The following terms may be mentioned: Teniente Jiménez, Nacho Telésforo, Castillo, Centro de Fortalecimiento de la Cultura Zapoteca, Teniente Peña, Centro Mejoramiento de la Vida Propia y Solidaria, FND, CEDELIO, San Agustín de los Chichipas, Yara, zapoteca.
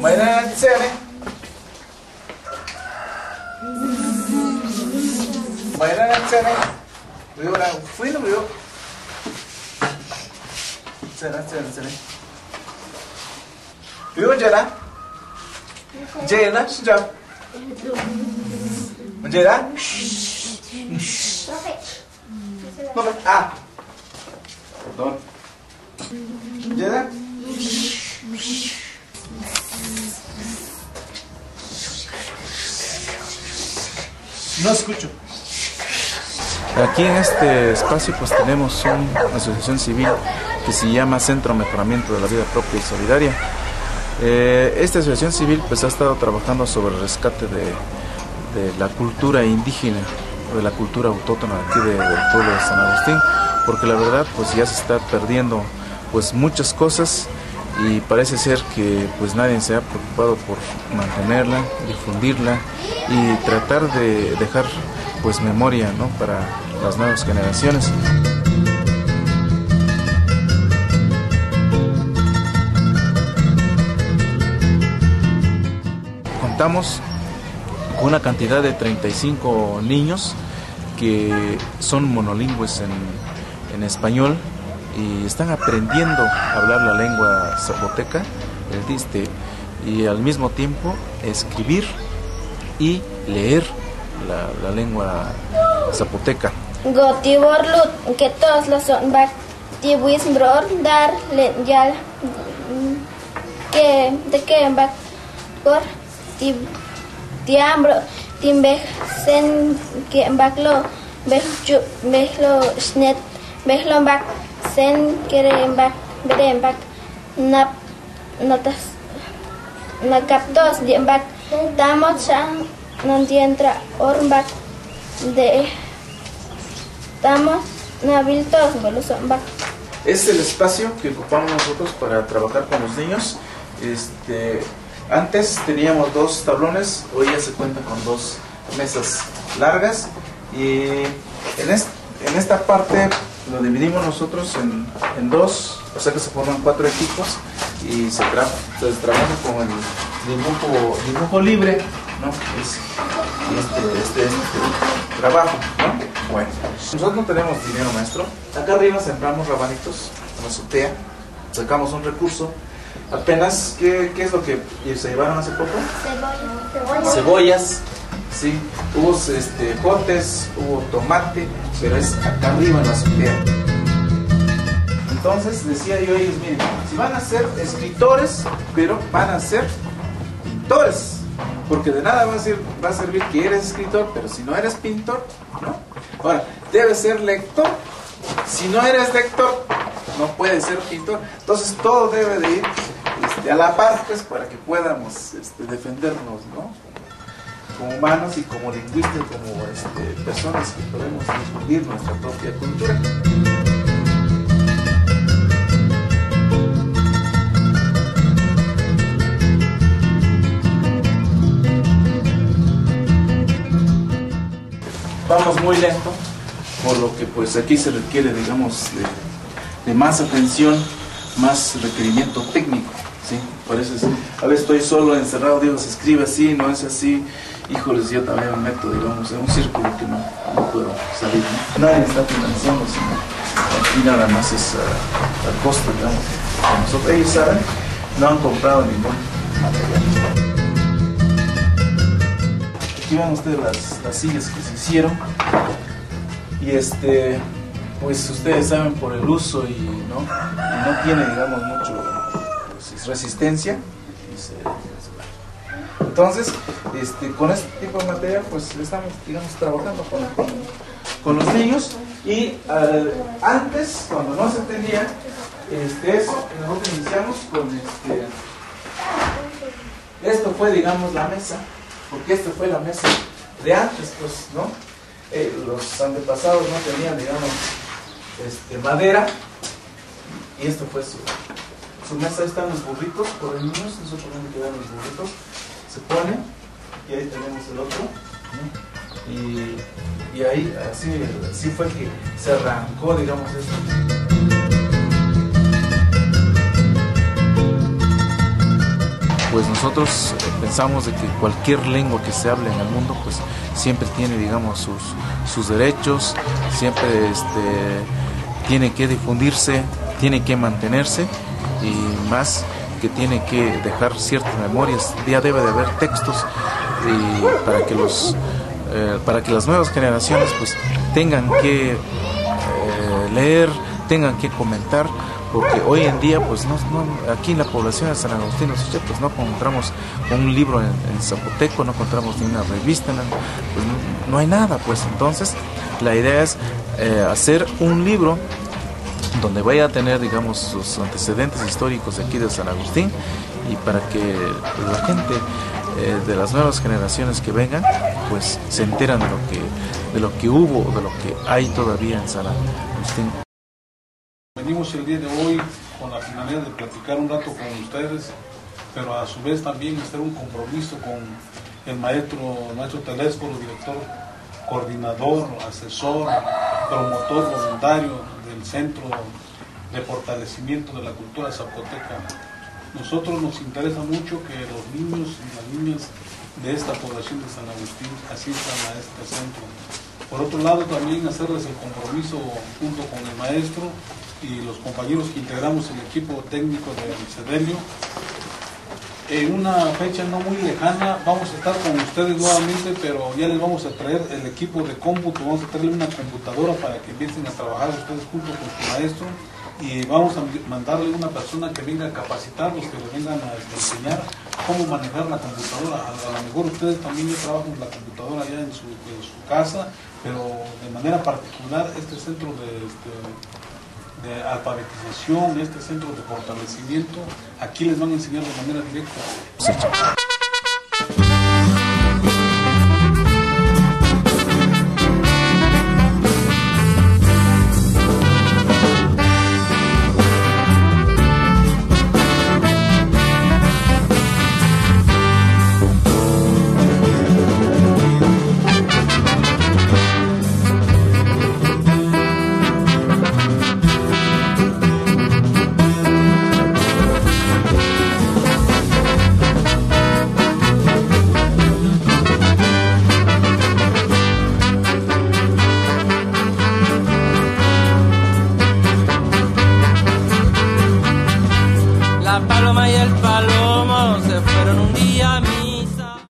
Vayan al cene. Vayan al cene. Voy a fui no veo. Cena. Veo llena. Llena, ya. ¿Llena? No me. Ah. Perdón. ¿Llena? No escucho. Aquí en este espacio pues tenemos una asociación civil que se llama Centro Mejoramiento de la Vida Propia y Solidaria. Esta asociación civil pues ha estado trabajando sobre el rescate de la cultura indígena, de la cultura autóctona aquí del pueblo de San Agustín, porque la verdad pues ya se está perdiendo pues muchas cosas y parece ser que pues nadie se ha preocupado por mantenerla, difundirla y tratar de dejar pues memoria, ¿no?, para las nuevas generaciones. Contamos con una cantidad de 35 niños que son monolingües en español y están aprendiendo a hablar la lengua zapoteca, el diste, y al mismo tiempo escribir y leer la lengua zapoteca. Gotiborlut, que todos los son bactibuismbror, dar, yal, que, de que, bacor, tiambro, timbej, sen, que, baclo, bejlo, schnet, bejlo, bac, sen, queren, bac, beren, bac, nap, notas, nacaptos, dien, bac, damochan, no entra ormbac de estamos naviltos. Es el espacio que ocupamos nosotros para trabajar con los niños. Antes teníamos 2 tablones, hoy ya se cuenta con 2 mesas largas, y en esta parte lo dividimos nosotros en 2, o sea que se forman 4 equipos y se trabaja con el dibujo libre, ¿no? Este trabajo, ¿no? Bueno, nosotros no tenemos dinero, maestro. Acá arriba sembramos rabanitos en la azotea, sacamos un recurso. Apenas, ¿qué es lo que se llevaron hace poco? Cebollas. Sí, hubo jotes, hubo tomate, pero es acá arriba en la azotea. Entonces decía yo a ellos, miren, si van a ser escritores, pero van a ser pintores. Porque de nada va a servir que eres escritor, pero si no eres pintor, ¿no? Ahora, debes ser lector. Si no eres lector, no puedes ser pintor. Entonces todo debe de ir a la par, pues, para que podamos defendernos, ¿no?, como humanos y como lingüistas, como personas que podemos difundir nuestra propia cultura. Vamos muy lento, por lo que pues aquí se requiere, digamos, de más atención, más requerimiento técnico, ¿sí? Por eso a veces estoy solo, encerrado, digo, se escribe así, no es así, híjoles, yo también me meto, digamos, en un círculo que no puedo salir, ¿no? Nadie está financiando, sino aquí nada más es a costa, digamos, que nosotros. Ellos saben, no han comprado ningún material. Aquí ven ustedes las sillas que se hicieron y pues ustedes saben por el uso y no tiene, digamos, mucho pues, resistencia. Entonces, con este tipo de material pues estamos, digamos, trabajando con los niños y antes, cuando no se tenía eso, nosotros iniciamos con esto fue, digamos, la mesa. Porque esta fue la mesa de antes, pues, ¿no? Los antepasados no tenían, digamos, madera. Y esto fue su mesa. Ahí están los burritos, por el menos, nosotros también quedan los burritos. Se pone, y ahí tenemos el otro, ¿no? Y ahí, así fue que se arrancó, digamos, esto. pues nosotros pensamos de que cualquier lengua que se hable en el mundo, pues siempre tiene, digamos, sus derechos, siempre tiene que difundirse, tiene que mantenerse, y más que tiene que dejar ciertas memorias. Ya debe de haber textos para que las nuevas generaciones pues tengan que leer, tengan que comentar, porque hoy en día pues no, aquí en la población de San Agustín de los Chichipas, pues no encontramos un libro en zapoteco, no encontramos ni una revista, pues no hay nada. Pues entonces la idea es hacer un libro donde vaya a tener, digamos, sus antecedentes históricos de aquí de San Agustín, y para que la gente de las nuevas generaciones que vengan pues se enteran de lo que hubo, de lo que hay todavía en San Agustín. Venimos el día de hoy con la finalidad de platicar un rato con ustedes, pero a su vez también hacer un compromiso con el maestro Nacho Telésforo, director, coordinador, asesor, promotor voluntario del Centro de Fortalecimiento de la Cultura Zapoteca. Nosotros nos interesa mucho que los niños y las niñas de esta población de San Agustín asistan a este centro. Por otro lado, también hacerles el compromiso junto con el maestro y los compañeros que integramos el equipo técnico del CEDELIO. En una fecha no muy lejana vamos a estar con ustedes nuevamente, pero ya les vamos a traer el equipo de cómputo, vamos a traerle una computadora para que empiecen a trabajar ustedes junto con su maestro, y vamos a mandarle una persona que venga a capacitarlos, que les vengan a enseñar cómo manejar la computadora. A lo mejor ustedes también ya trabajan la computadora ya en su casa, pero de manera particular este centro de alfabetización, este centro de fortalecimiento, aquí les van a enseñar de manera directa. Sí. La paloma y el palomo se fueron